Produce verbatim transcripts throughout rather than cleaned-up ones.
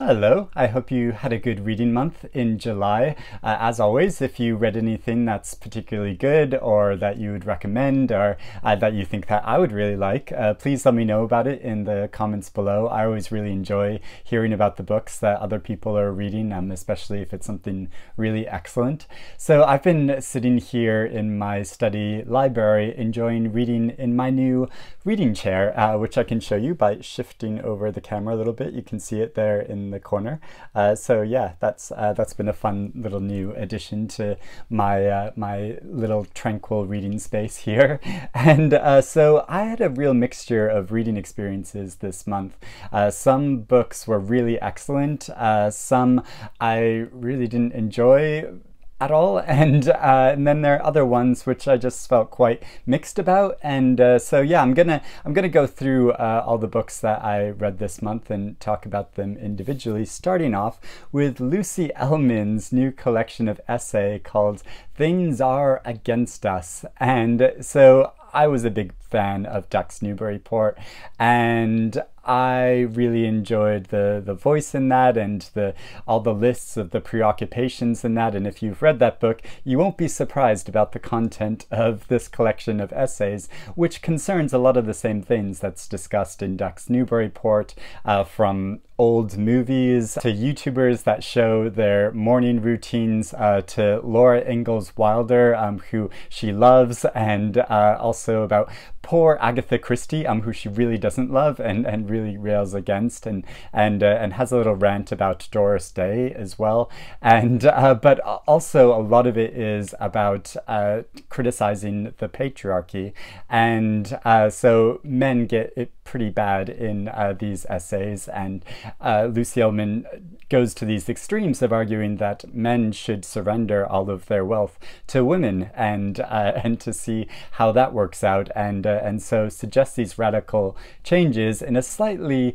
Hello, I hope you had a good reading month in July. Uh, as always, if you read anything that's particularly good or that you would recommend or uh, that you think that I would really like, uh, please let me know about it in the comments below. I always really enjoy hearing about the books that other people are reading, um, especially if it's something really excellent. So I've been sitting here in my study library enjoying reading in my new reading chair, uh, which I can show you by shifting over the camera a little bit. You can see it there in the corner. Uh, so yeah, that's uh, that's been a fun little new addition to my uh, my little tranquil reading space here. And uh, so I had a real mixture of reading experiences this month. Uh, some books were really excellent. Uh, some I really didn't enjoy at all, and uh, and then there are other ones which I just felt quite mixed about, and uh, so yeah, I'm gonna I'm gonna go through uh, all the books that I read this month and talk about them individually, starting off with Lucy Ellmann's new collection of essay called Things Are Against Us. And so I was a big fan of Ducks Newburyport, and I really enjoyed the the voice in that and the all the lists of the preoccupations in that. And if you've read that book, you won't be surprised about the content of this collection of essays, which concerns a lot of the same things that's discussed in Ducks Newburyport, uh, from old movies to YouTubers that show their morning routines, uh, to Laura Ingalls Wilder, um, who she loves, and uh, also about poor Agatha Christie, um, who she really doesn't love and, and really rails against, and and uh, and has a little rant about Doris Day as well. And uh, but also a lot of it is about uh, criticizing the patriarchy, and uh, so men get it pretty bad in uh, these essays, and uh, Lucy Ellmann goes to these extremes of arguing that men should surrender all of their wealth to women, and uh, and to see how that works out, and uh, and so suggests these radical changes in a slightly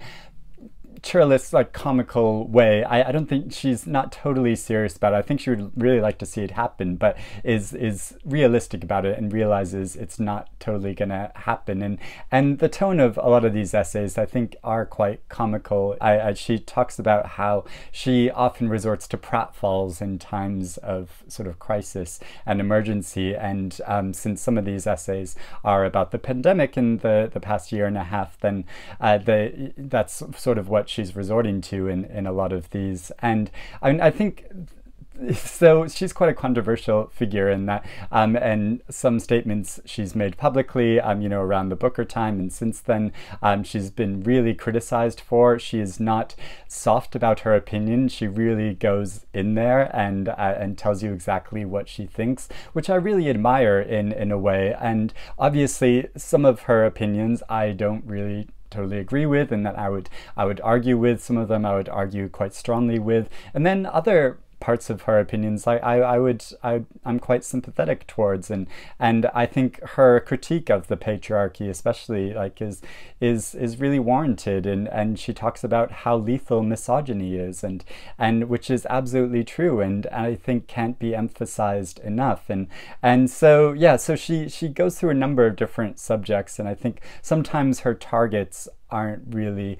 churlish, like comical way. I, I don't think she's not totally serious about it. I think she would really like to see it happen, but is is realistic about it and realizes it's not totally gonna happen. And and the tone of a lot of these essays, I think, are quite comical. I, I she talks about how she often resorts to pratfalls in times of sort of crisis and emergency. And um, since some of these essays are about the pandemic in the the past year and a half, then uh, the that's sort of what she's resorting to in, in a lot of these. And I mean, I think so she's quite a controversial figure in that, um, and some statements she's made publicly, um, you know, around the Booker time and since then, um, she's been really criticized for. She is not soft about her opinion. She really goes in there and uh, and tells you exactly what she thinks, which I really admire in in a way. And obviously, some of her opinions I don't really totally agree with, and that I would I would argue with. Some of them I would argue quite strongly with, and then other parts of her opinions I, I, I would I, I'm quite sympathetic towards. And and I think her critique of the patriarchy especially, like, is is is really warranted, and and she talks about how lethal misogyny is, and and which is absolutely true, and, and I think can't be emphasized enough. And and so yeah, so she she goes through a number of different subjects, and I think sometimes her targets aren't really,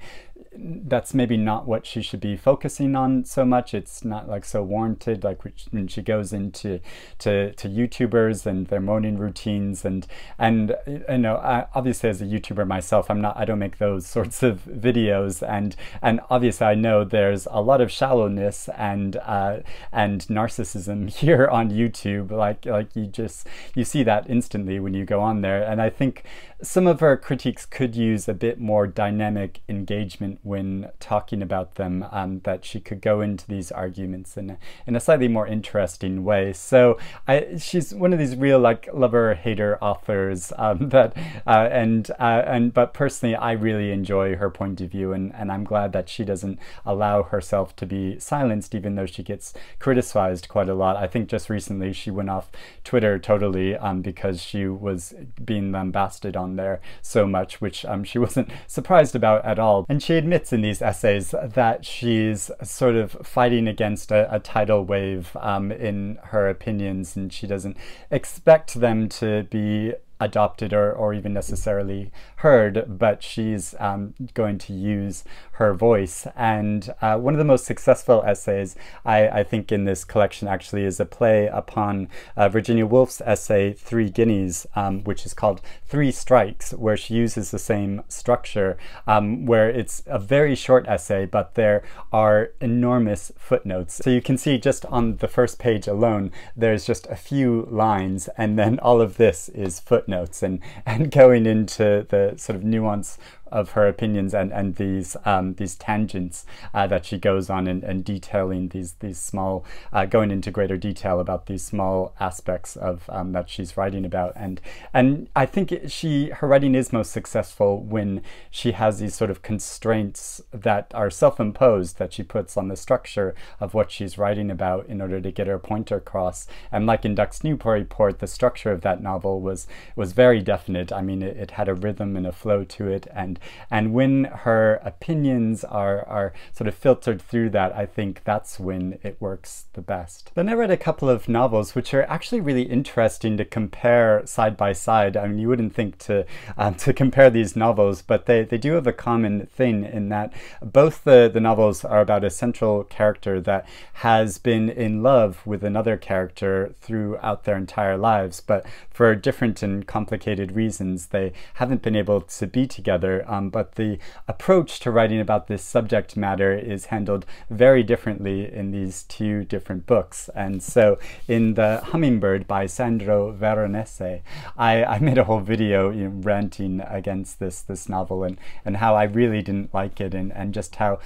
that's maybe not what she should be focusing on so much. It's not like so warranted, like when she goes into to, to YouTubers and their morning routines. And and you know, I, obviously as a YouTuber myself, I'm not I don't make those sorts of videos, and and obviously I know there's a lot of shallowness and uh, and narcissism here on YouTube. Like like you just you see that instantly when you go on there. And I think some of her critiques could use a bit more dynamic engagement when talking about them, um, that she could go into these arguments in a, in a slightly more interesting way. So I, she's one of these real like lover hater authors, um, that uh, and uh, and but personally I really enjoy her point of view, and, and I'm glad that she doesn't allow herself to be silenced even though she gets criticized quite a lot. I think just recently she went off Twitter totally, um, because she was being lambasted on there so much, which um, she wasn't surprised about at all. And she admits in these essays that she's sort of fighting against a, a tidal wave, um, in her opinions, and she doesn't expect them to be adopted or, or even necessarily heard, but she's um, going to use her voice. And uh, one of the most successful essays, I, I think, in this collection actually is a play upon uh, Virginia Woolf's essay, Three Guineas, um, which is called Three Strikes, where she uses the same structure, um, where it's a very short essay, but there are enormous footnotes. So you can see just on the first page alone, there's just a few lines, and then all of this is footnotes. Notes and and going into the sort of nuance of her opinions and and these um, these tangents uh, that she goes on and, and detailing these these small uh, going into greater detail about these small aspects of um, that she's writing about, and and I think it, she her writing is most successful when she has these sort of constraints that are self-imposed that she puts on the structure of what she's writing about in order to get her point across. And like in Ducks Newburyport, the structure of that novel was was very definite. I mean, it, it had a rhythm and a flow to it, and And when her opinions are, are sort of filtered through that, I think that's when it works the best. Then I read a couple of novels which are actually really interesting to compare side by side. I mean, you wouldn't think to um, to compare these novels, but they, they do have a common thing in that both the, the novels are about a central character that has been in love with another character throughout their entire lives, but for different and complicated reasons, they haven't been able to be together. Um, but the approach to writing about this subject matter is handled very differently in these two different books. And so in The Hummingbird by Sandro Veronesi, I, I made a whole video, you know, ranting against this this novel and, and how I really didn't like it, and, and just how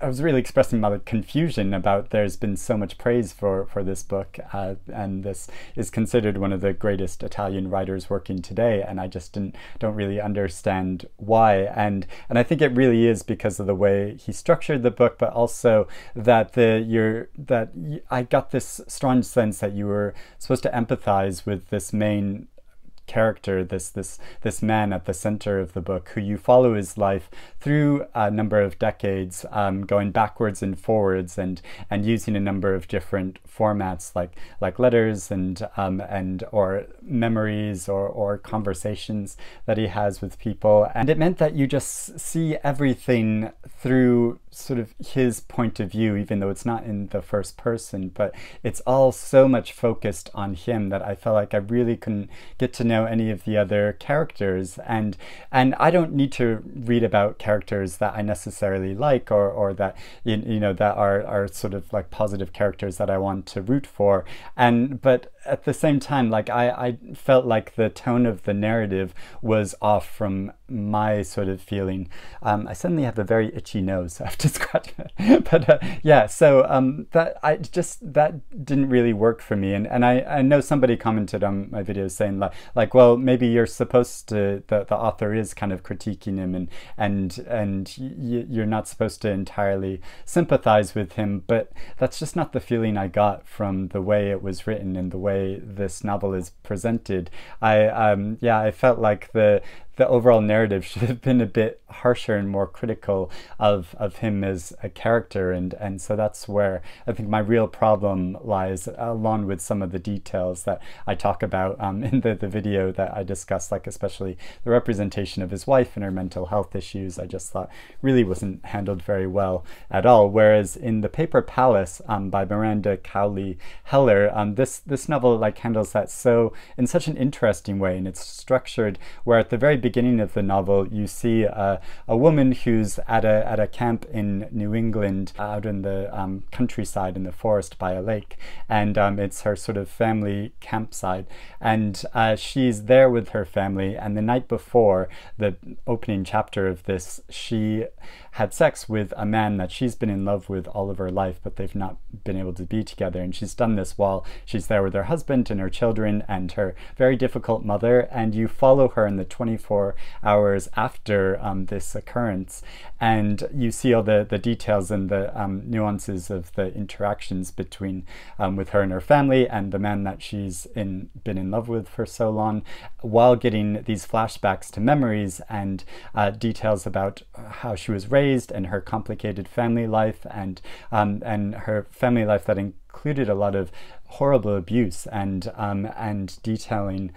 I was really expressing my confusion about there's been so much praise for, for this book, uh, and this is considered one of the greatest Italian writers working today, and I just didn't, don't really understand why. And and I think it really is because of the way he structured the book, but also that the you're, that I got this strong sense that you were supposed to empathize with this main character, this this this man at the center of the book, who you follow his life through a number of decades, um, going backwards and forwards, and and using a number of different formats like like letters and um, and or memories or or conversations that he has with people. And it meant that you just see everything through sort of his point of view, even though it's not in the first person, but it's all so much focused on him that I felt like I really couldn't get to know know any of the other characters. And and I don't need to read about characters that I necessarily like, or or that you, you know that are are sort of like positive characters that I want to root for. And but at the same time, like I, I felt like the tone of the narrative was off from my sort of feeling. Um, I suddenly have a very itchy nose, I have to scratch it. But uh, yeah, so um, that I just that didn't really work for me. And and I, I know somebody commented on my video saying like like well, maybe you're supposed to, the, the author is kind of critiquing him, and and and y you're not supposed to entirely sympathize with him. But that's just not the feeling I got from the way it was written and the way this novel is presented. I um yeah, I felt like the the overall narrative should have been a bit harsher and more critical of of him as a character, and and so that's where I think my real problem lies, along with some of the details that I talk about um, in the, the video that I discussed, like especially the representation of his wife and her mental health issues. I just thought really wasn't handled very well at all. Whereas in The Paper Palace um, by Miranda Cowley Heller, um, this this novel like handles that so in such an interesting way, and it's structured where at the very beginning of the novel you see uh, a woman who's at a at a camp in New England, out in the um, countryside in the forest by a lake, and um, it's her sort of family campsite, and uh, she's there with her family. And the night before the opening chapter of this, she had sex with a man that she's been in love with all of her life, but they've not been able to be together, and she's done this while she's there with her husband and her children and her very difficult mother. And you follow her in the twenty-four hours after um, this occurrence, and you see all the, the details and the um, nuances of the interactions between um, with her and her family and the man that she's in been in love with for so long, while getting these flashbacks to memories and uh, details about how she was raised and her complicated family life, and um, and her family life that included a lot of horrible abuse and um, and detailing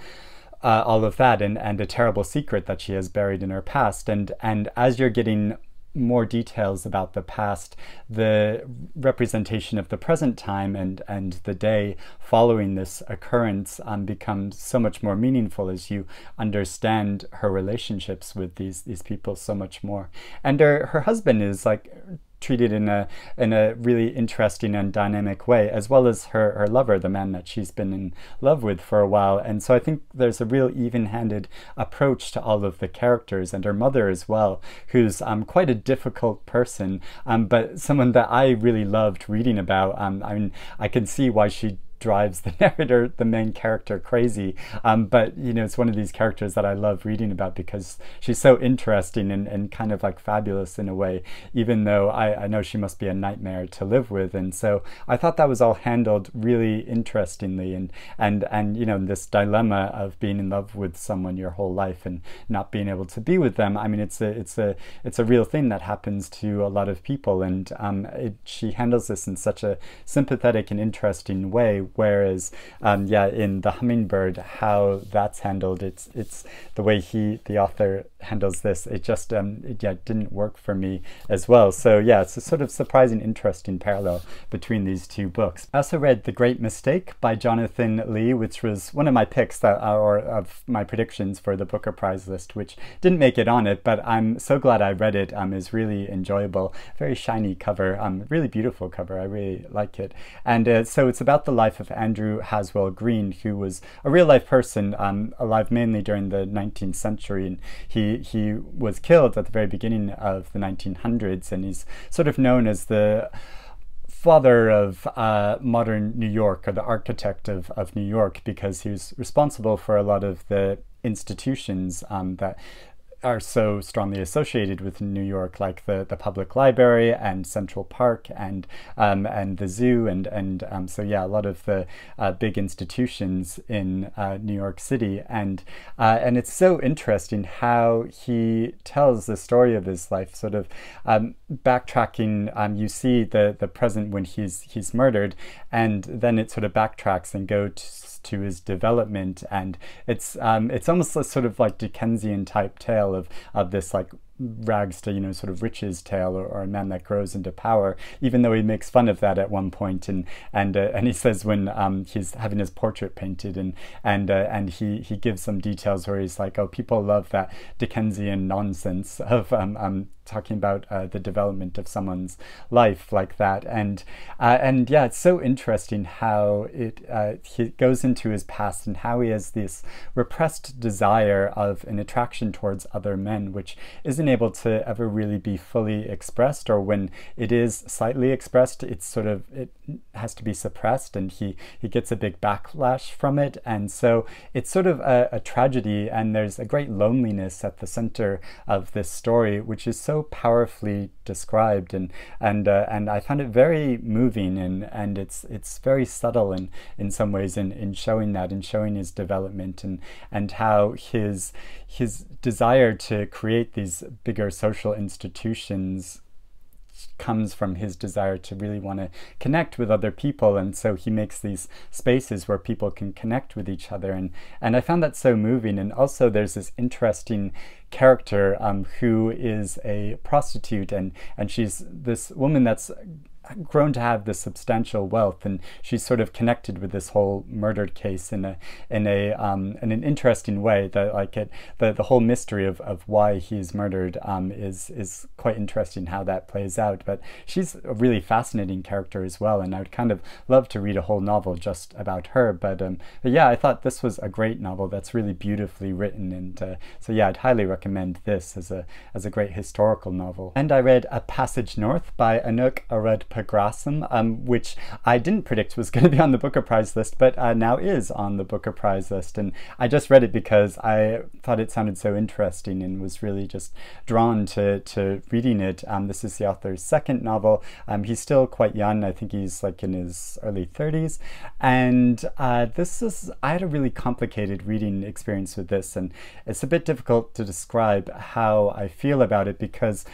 uh, all of that and, and a terrible secret that she has buried in her past. And, and as you're getting more details about the past, the representation of the present time and, and the day following this occurrence um, becomes so much more meaningful as you understand her relationships with these, these people so much more. And her, her husband is like treated in a, in a really interesting and dynamic way, as well as her, her lover, the man that she's been in love with for a while. And so I think there's a real even-handed approach to all of the characters, and her mother as well, who's um, quite a difficult person, um, but someone that I really loved reading about. Um, I mean, I can see why she drives the narrator, the main character, crazy. Um, but, you know, it's one of these characters that I love reading about because she's so interesting and, and kind of like fabulous in a way, even though I, I know she must be a nightmare to live with. And so I thought that was all handled really interestingly. And, and, and you know, this dilemma of being in love with someone your whole life and not being able to be with them. I mean, it's a, it's a, it's a real thing that happens to a lot of people. And um, it, she handles this in such a sympathetic and interesting way. Whereas, um, yeah, in The Hummingbird, how that's handled, it's it's the way he, the author, handles this. It just, um, it, yeah, didn't work for me as well. So yeah, it's a sort of surprising, interesting parallel between these two books. I also read The Great Mistake by Jonathan Lee, which was one of my picks that, or of my predictions for the Booker Prize list, which didn't make it on it, but I'm so glad I read it. Um, it's really enjoyable, very shiny cover, um, really beautiful cover. I really like it. And uh, so it's about the life of Andrew Haswell Green, who was a real-life person, um, alive mainly during the nineteenth century, and he he was killed at the very beginning of the nineteen hundreds, and he's sort of known as the father of uh, modern New York, or the architect of, of New York, because he was responsible for a lot of the institutions um, that are so strongly associated with New York, like the, the public library and Central Park and um, and the zoo, and and um, so yeah, a lot of the uh, big institutions in uh, New York City, and uh, and it's so interesting how he tells the story of his life, sort of um, backtracking. Um, you see the the present when he's he's murdered, and then it sort of backtracks and go to. to his development, and it's um, it's almost a sort of like Dickensian type tale of of this like rags to, you know, sort of riches tale, or, or a man that grows into power, even though he makes fun of that at one point, and and uh, and he says when um, he's having his portrait painted, and and uh, and he he gives some details where he's like, oh, people love that Dickensian nonsense of um, um talking about uh, the development of someone's life like that, and uh, and yeah, it's so interesting how it uh, he goes into his past and how he has this repressed desire of an attraction towards other men, which isn't able to ever really be fully expressed, or when it is slightly expressed, it's sort of, it has to be suppressed, and he he gets a big backlash from it. And so it's sort of a, a tragedy, and there's a great loneliness at the center of this story, which is so powerfully described, and and uh, and I found it very moving, and and it's it's very subtle in in some ways in in showing that, and showing his development, and and how his his desire to create these bigger social institutions comes from his desire to really want to connect with other people, and so he makes these spaces where people can connect with each other, and and I found that so moving. And also there's this interesting character um, who is a prostitute, and and she's this woman that's grown to have this substantial wealth, and she's sort of connected with this whole murder case in a in a um, in an interesting way. That like it, the the whole mystery of, of why he's murdered um, is is quite interesting how that plays out. But she's a really fascinating character as well, and I would kind of love to read a whole novel just about her. But um, but yeah, I thought this was a great novel that's really beautifully written, and uh, so yeah, I'd highly recommend this as a as a great historical novel. And I read A Passage North by Anuk Arudpragasam, Um, which I didn't predict was going to be on the Booker Prize list, but uh, now is on the Booker Prize list. And I just read it because I thought it sounded so interesting and was really just drawn to, to reading it. Um, this is the author's second novel. Um, he's still quite young. I think he's like in his early thirties. And uh, this is, I had a really complicated reading experience with this, and it's a bit difficult to describe how I feel about it, because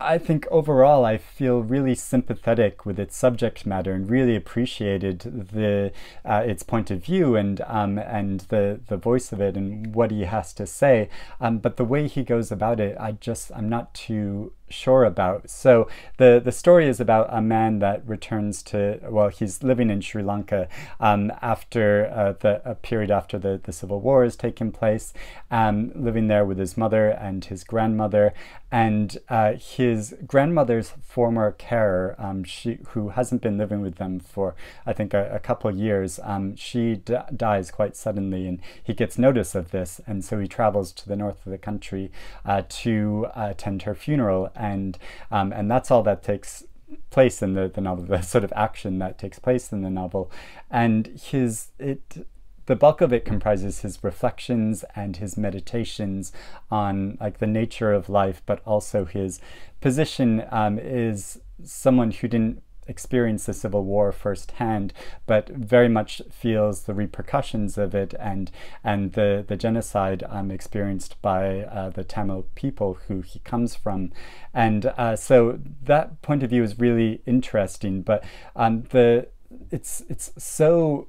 I think overall I feel really sympathetic with its subject matter and really appreciated the uh, its point of view and um, and the the voice of it and what he has to say. Um, but the way he goes about it, I just I'm not too sure about. So the the story is about a man that returns to well, he's living in Sri Lanka um, after uh, the a period after the the Civil War has taken place, um, living there with his mother and his grandmother. And uh, his grandmother's former carer, um, she, who hasn't been living with them for, I think, a, a couple years, um, she d dies quite suddenly, and he gets notice of this, and so he travels to the north of the country uh, to uh, attend her funeral, and um, and that's all that takes place in the, the novel, the sort of action that takes place in the novel. And his... it. The bulk of it comprises his reflections and his meditations on like the nature of life, but also his position um, is someone who didn't experience the Civil War firsthand, but very much feels the repercussions of it and and the, the genocide um, experienced by uh, the Tamil people who he comes from. And uh, so that point of view is really interesting, but um, the it's it's so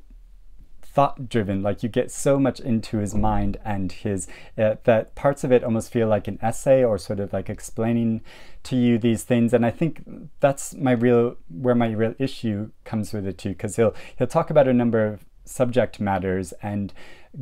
thought-driven, like you get so much into his mind and his uh, that parts of it almost feel like an essay or sort of like explaining to you these things. And I think that's my real where my real issue comes with it too, because he'll he'll talk about a number of subject matters and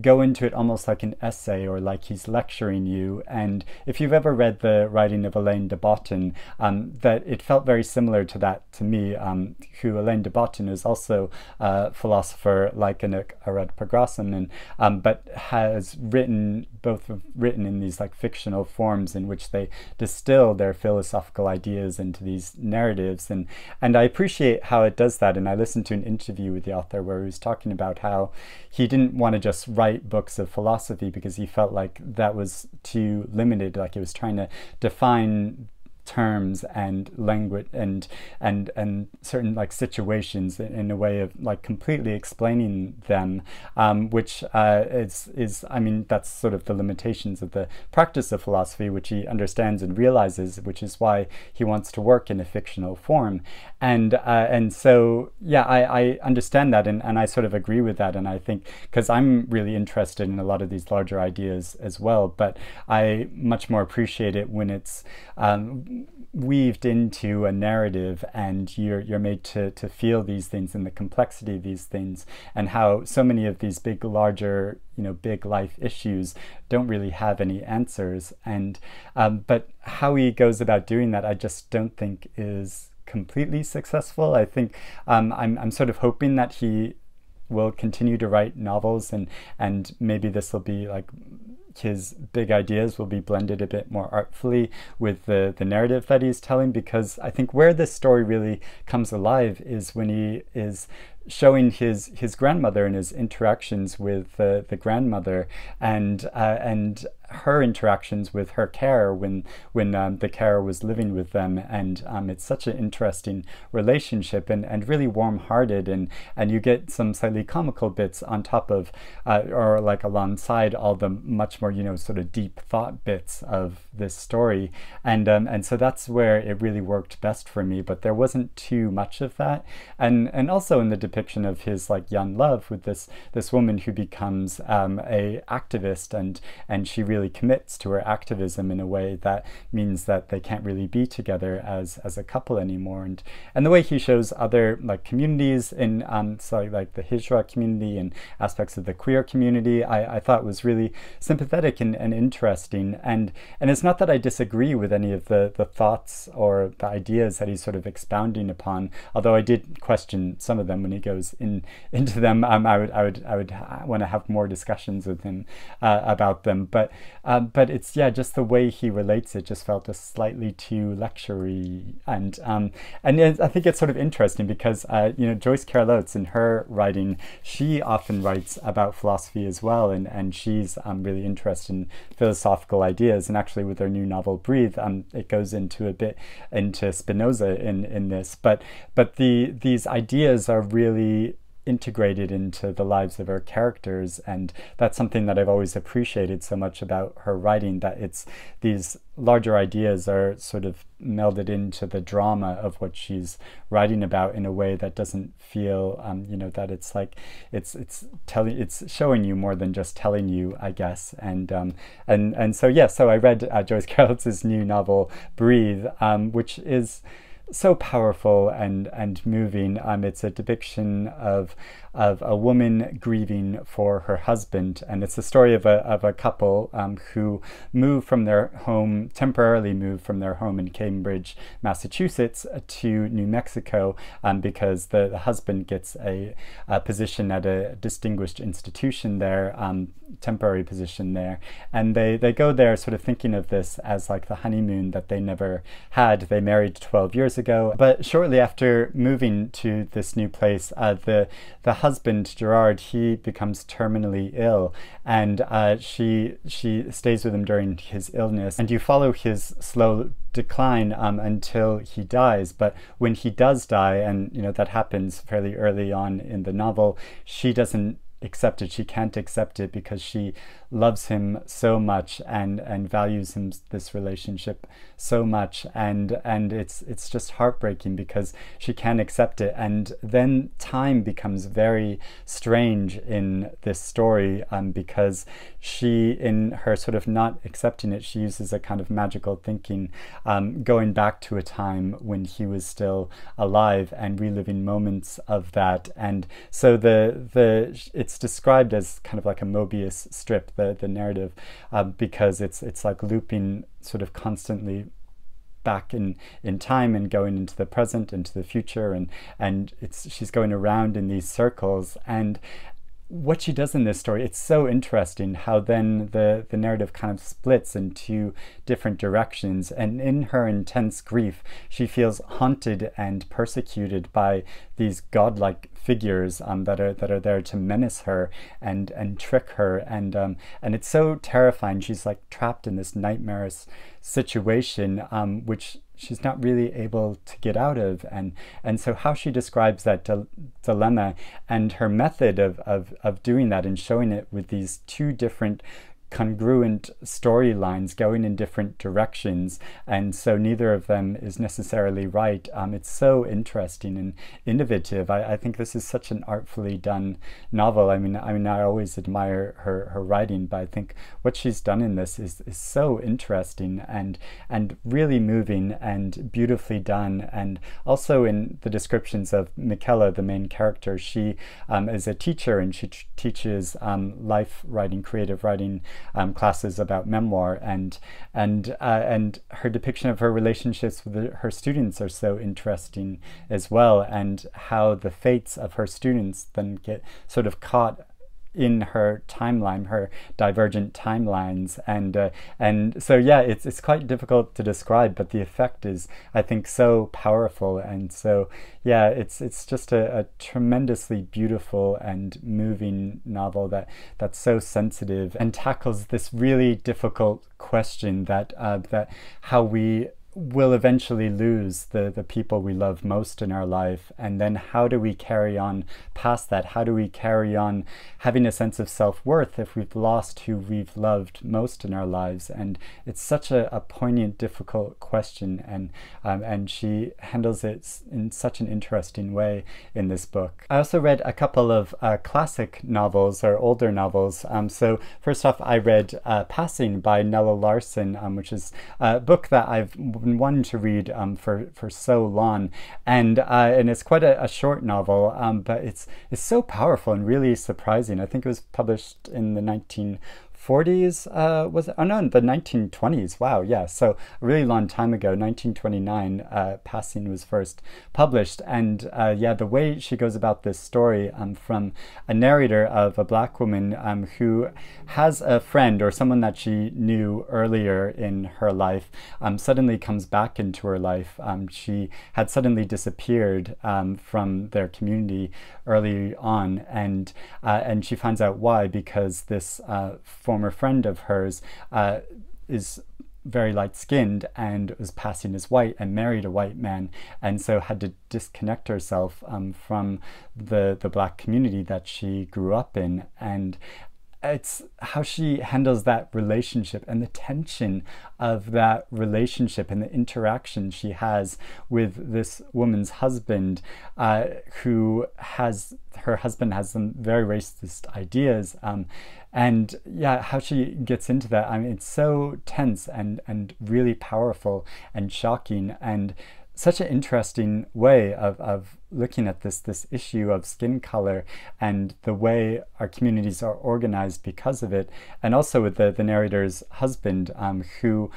go into it almost like an essay or like he's lecturing you. And if you've ever read the writing of Alain de Botton, um, that it felt very similar to that to me, um, who Alain de Botton is also a philosopher like Anuk Arudpragasam, and, um, but has written, both written in these like fictional forms in which they distill their philosophical ideas into these narratives. And, and I appreciate how it does that. And I listened to an interview with the author where he was talking about how he didn't want to just write books of philosophy because he felt like that was too limited, like it was trying to define terms and language and and and certain like situations in a way of like completely explaining them, um, which uh, is is I mean that's sort of the limitations of the practice of philosophy, which he understands and realizes, which is why he wants to work in a fictional form. And uh, and so yeah, I, I understand that, and, and I sort of agree with that, and I think because I'm really interested in a lot of these larger ideas as well, but I much more appreciate it when it's um, weaved into a narrative and you're you're made to to feel these things and the complexity of these things, and how so many of these big larger you know big life issues don't really have any answers. And um, but how he goes about doing that I just don't think is completely successful. I think um, I'm, I'm sort of hoping that he will continue to write novels, and and maybe this will be like his big ideas will be blended a bit more artfully with the, the narrative that he's telling, because I think where this story really comes alive is when he is showing his his grandmother and his interactions with uh, the grandmother, and uh, and her interactions with her carer when when um, the carer was living with them. And um, it's such an interesting relationship, and, and really warm-hearted, and and you get some slightly comical bits on top of uh, or like alongside all the much more you know sort of deep thought bits of this story. And um, and so that's where it really worked best for me, but there wasn't too much of that. And and also in the depiction of his like young love with this this woman who becomes um, a activist, and and she really commits to her activism in a way that means that they can't really be together as as a couple anymore. And and the way he shows other like communities in um so like the Hijra community and aspects of the queer community, I, I thought was really sympathetic and, and interesting. And and it's not that I disagree with any of the the thoughts or the ideas that he's sort of expounding upon, although I did question some of them when he goes in into them. um, I would I would I would want to have more discussions with him uh, about them, but uh, but it's yeah just the way he relates it just felt a slightly too lectury. And um, and I think it's sort of interesting because uh, you know Joyce Carol Oates, in her writing, she often writes about philosophy as well, and and she's um, really interested in philosophical ideas. And actually with her new novel Breathe, um, it goes into a bit into Spinoza in in this, but but the these ideas are really really integrated into the lives of her characters. And that's something that I've always appreciated so much about her writing, that it's these larger ideas are sort of melded into the drama of what she's writing about in a way that doesn't feel, um, you know, that it's like it's it's telling, it's showing you more than just telling you, I guess. And um, and and so yeah, so I read uh, Joyce Carol Oates' new novel Breathe, um, which is so powerful and and moving. Um, it's a depiction of of a woman grieving for her husband, and it's the story of a of a couple um, who move from their home, temporarily move from their home in Cambridge, Massachusetts, to New Mexico, um, because the, the husband gets a, a position at a distinguished institution there, um, temporary position there, and they they go there sort of thinking of this as like the honeymoon that they never had. They married twelve years ago, but shortly after moving to this new place, uh, the the husband, Gerard, he becomes terminally ill, and uh, she she stays with him during his illness, and you follow his slow decline um, until he dies. But when he does die, and you know that happens fairly early on in the novel, she doesn't accept it. She can't accept it because she loves him so much and and values him, this relationship, so much, and and it's it's just heartbreaking because she can't accept it. And then time becomes very strange in this story, um, because she, in her sort of not accepting it, she uses a kind of magical thinking, um, going back to a time when he was still alive and reliving moments of that. And so the the it's described as kind of like a Möbius strip, The, the narrative, uh, because it's it's like looping sort of constantly back in in time and going into the present, into the future, and and it's she's going around in these circles. And what she does in this story, it's so interesting how then the the narrative kind of splits in two different directions. And in her intense grief, she feels haunted and persecuted by these godlike figures um, that are that are there to menace her and and trick her, and um, and it's so terrifying. She's like trapped in this nightmarish situation, um, which she's not really able to get out of. And and so how she describes that dil dilemma and her method of, of of doing that and showing it with these two different congruent storylines going in different directions, and so neither of them is necessarily right. Um, it's so interesting and innovative. I, I think this is such an artfully done novel. I mean, I mean, I always admire her, her writing, but I think what she's done in this is, is so interesting and and really moving and beautifully done. And also in the descriptions of Mikaela, the main character, she um, is a teacher, and she t teaches um, life writing, creative writing, Um, classes about memoir, and and uh, and her depiction of her relationships with the, her students are so interesting as well, and how the fates of her students then get sort of caught in her timeline, her divergent timelines. And uh, and so yeah, it's it's quite difficult to describe, but the effect is, I think, so powerful. And so yeah, it's it's just a, a tremendously beautiful and moving novel that that's so sensitive and tackles this really difficult question that uh, that how we will eventually lose the, the people we love most in our life. And then how do we carry on past that? How do we carry on having a sense of self-worth if we've lost who we've loved most in our lives? And it's such a, a poignant, difficult question, and um, and she handles it in such an interesting way in this book. I also read a couple of uh, classic novels or older novels. Um, so first off, I read uh, Passing by Nella Larsen, um, which is a book that I've been wanting to read um, for for so long, and uh, and it's quite a, a short novel, um, but it's it's so powerful and really surprising. I think it was published in the nineteen forties, uh, was it? Oh no, the nineteen twenties. Wow, yeah, so a really long time ago, nineteen twenty-nine. Uh, Passing was first published, and uh, yeah, the way she goes about this story, um, from a narrator of a black woman um, who has a friend or someone that she knew earlier in her life, um, suddenly comes back into her life. Um, she had suddenly disappeared um, from their community early on, and uh, and she finds out why, because this Uh, former friend of hers uh, is very light-skinned and was passing as white and married a white man, and so had to disconnect herself um, from the the black community that she grew up in. And it's how she handles that relationship and the tension of that relationship and the interaction she has with this woman's husband, uh, who has, her husband has some very racist ideas. Um, and yeah, how she gets into that. I mean, it's so tense and, and really powerful and shocking, and such an interesting way of, of looking at this, this issue of skin color and the way our communities are organized because of it. And also with the, the narrator's husband, um, who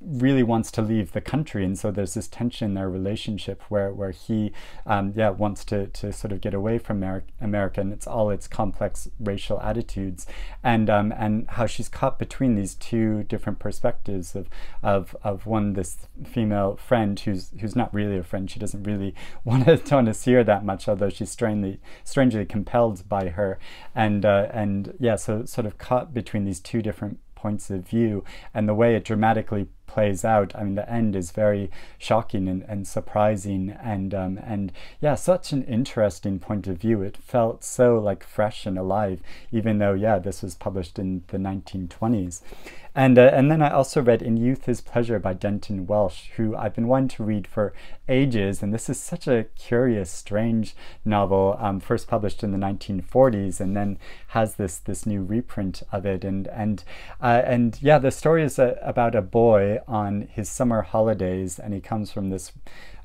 really wants to leave the country. And so there's this tension in their relationship where, where he um, yeah, wants to, to sort of get away from Ameri America and it's all its complex racial attitudes. And, um, and how she's caught between these two different perspectives of, of, of one, this female friend who's, who's not really a friend. She doesn't really want to, want to see her that much, although she's strangely, strangely compelled by her. And, uh, and yeah, so sort of caught between these two different points of view, and the way it dramatically plays out. I mean, the end is very shocking and, and surprising, and um, and yeah, such an interesting point of view. It felt so like fresh and alive, even though yeah, this was published in the nineteen twenties. And uh, and then I also read In Youth is Pleasure by Denton Welch, who I've been wanting to read for ages. And this is such a curious, strange novel, um, first published in the nineteen forties, and then has this this new reprint of it. And and uh, and yeah, the story is a, about a boy on his summer holidays, and he comes from this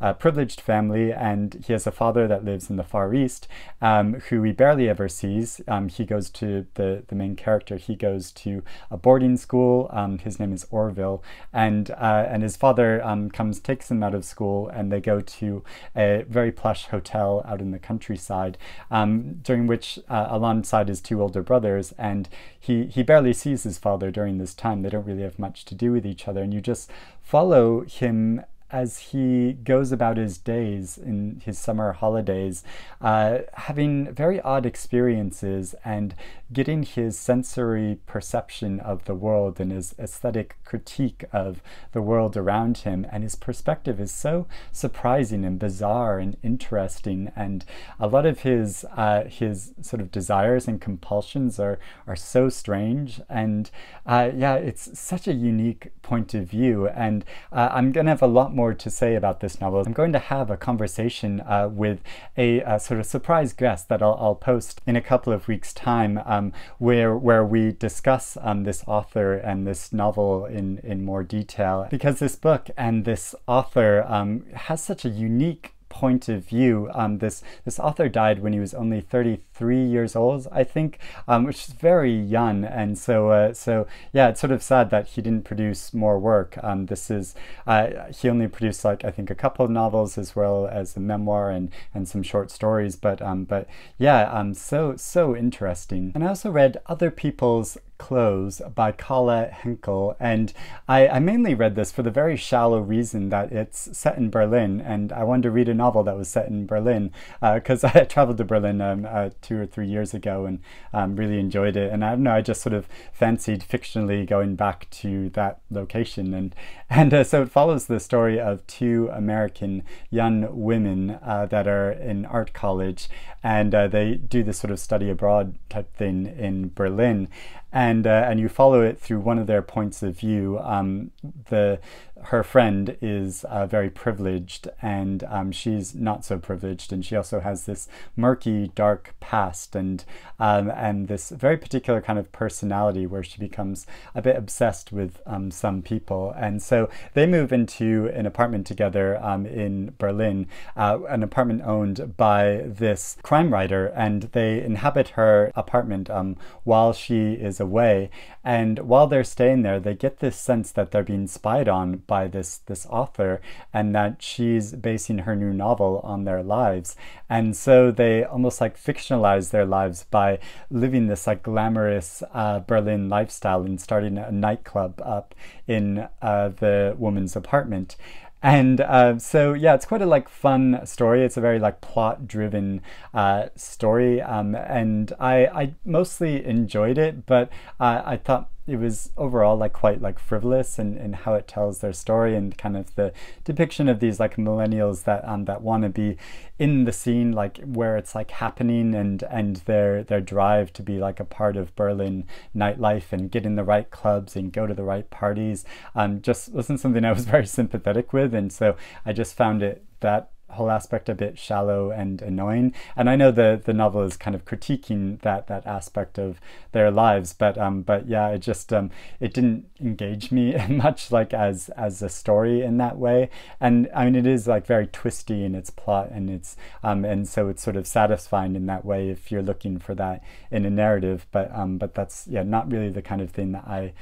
Uh, privileged family, and he has a father that lives in the Far East, um, who he barely ever sees. Um, he goes to the the main character. He goes to a boarding school. Um, his name is Orville, and uh, and his father um, comes takes him out of school, and they go to a very plush hotel out in the countryside. Um, during which, uh, alongside his two older brothers, and he he barely sees his father during this time. They don't really have much to do with each other, and you just follow him as he goes about his days in his summer holidays, uh, having very odd experiences and getting his sensory perception of the world and his aesthetic critique of the world around him. And his perspective is so surprising and bizarre and interesting. And a lot of his uh, his sort of desires and compulsions are, are so strange. And uh, yeah, it's such a unique point of view. And uh, I'm gonna have a lot more more to say about this novel. I'm going to have a conversation uh, with a, a sort of surprise guest that I'll, I'll post in a couple of weeks' time, um, where where we discuss um, this author and this novel in, in more detail, because this book and this author um, has such a unique point of view. Um, this this author died when he was only thirty-three years old, I think, um, which is very young. And so uh, so yeah, it's sort of sad that he didn't produce more work. Um, this is uh, he only produced, like, I think a couple of novels as well as a memoir and and some short stories. But um, but yeah, um, so so interesting. And I also read Other People's Clothes by Kala Henkel, and I, I mainly read this for the very shallow reason that it's set in Berlin, and I wanted to read a novel that was set in Berlin, because uh, I traveled to Berlin um, uh, two or three years ago and um, really enjoyed it. And I don't know, I just sort of fancied fictionally going back to that location. And and uh, so it follows the story of two American young women uh, that are in art college, and uh, they do this sort of study abroad type thing in Berlin. And uh, and you follow it through one of their points of view. Um, the her friend is uh, very privileged, and um, she's not so privileged, and she also has this murky, dark past, and um, and this very particular kind of personality where she becomes a bit obsessed with um, some people. And so they move into an apartment together um, in Berlin, uh, an apartment owned by this crime writer, and they inhabit her apartment um, while she is away. And while they're staying there, they get this sense that they're being spied on by this this author, and that she's basing her new novel on their lives. And so they almost like fictionalize their lives by living this like glamorous uh, Berlin lifestyle and starting a nightclub up in uh, the woman's apartment. And uh, so yeah, it's quite a like fun story. It's a very like plot driven uh, story, um, and I, I mostly enjoyed it, but uh, I thought it was overall like quite like frivolous in, in how it tells their story, and kind of the depiction of these like millennials that um that want to be in the scene like where it's like happening, and and their their drive to be like a part of Berlin nightlife and get in the right clubs and go to the right parties um just wasn't something I was very sympathetic with, and so I just found it that whole aspect a bit shallow and annoying. And I know the the novel is kind of critiquing that that aspect of their lives, but um but yeah, it just um it didn't engage me much like as as a story in that way. And I mean, it is like very twisty in its plot, and it's um and so it's sort of satisfying in that way if you're looking for that in a narrative, but um but that's yeah not really the kind of thing that I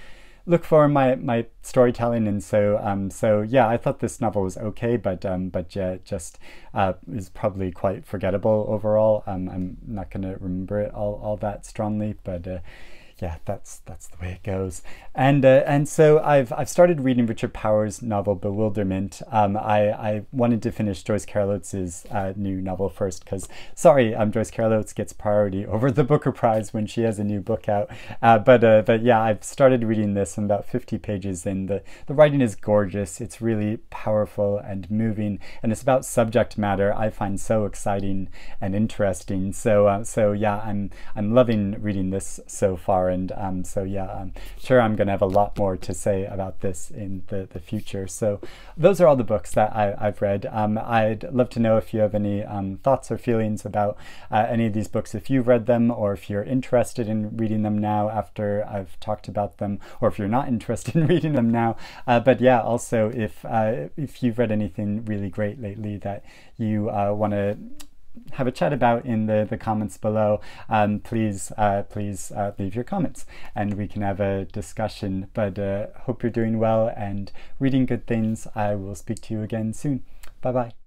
look for my my storytelling. And so um so yeah, I thought this novel was okay, but um but yeah, it just uh is probably quite forgettable overall. um I'm not gonna remember it all all that strongly, but uh yeah, that's that's the way it goes. And uh, and so I've I've started reading Richard Powers' novel Bewilderment. Um, I I wanted to finish Joyce Carol Oates' uh, new novel first, because sorry, um, Joyce Carol Oates gets priority over the Booker Prize when she has a new book out. Uh, but uh, but yeah, I've started reading this. I'm about fifty pages in. the The writing is gorgeous. It's really powerful and moving, and it's about subject matter I find so exciting and interesting. So uh, so yeah, I'm I'm loving reading this so far. And um, so yeah, I'm sure I'm going to have a lot more to say about this in the, the future. So those are all the books that I, I've read. Um, I'd love to know if you have any um, thoughts or feelings about uh, any of these books, if you've read them, or if you're interested in reading them now after I've talked about them, or if you're not interested in reading them now. Uh, but yeah, also if, uh, if you've read anything really great lately that you uh, want to have a chat about in the the comments below, um please uh please uh, leave your comments and we can have a discussion. But uh hope you're doing well and reading good things. I will speak to you again soon. Bye bye.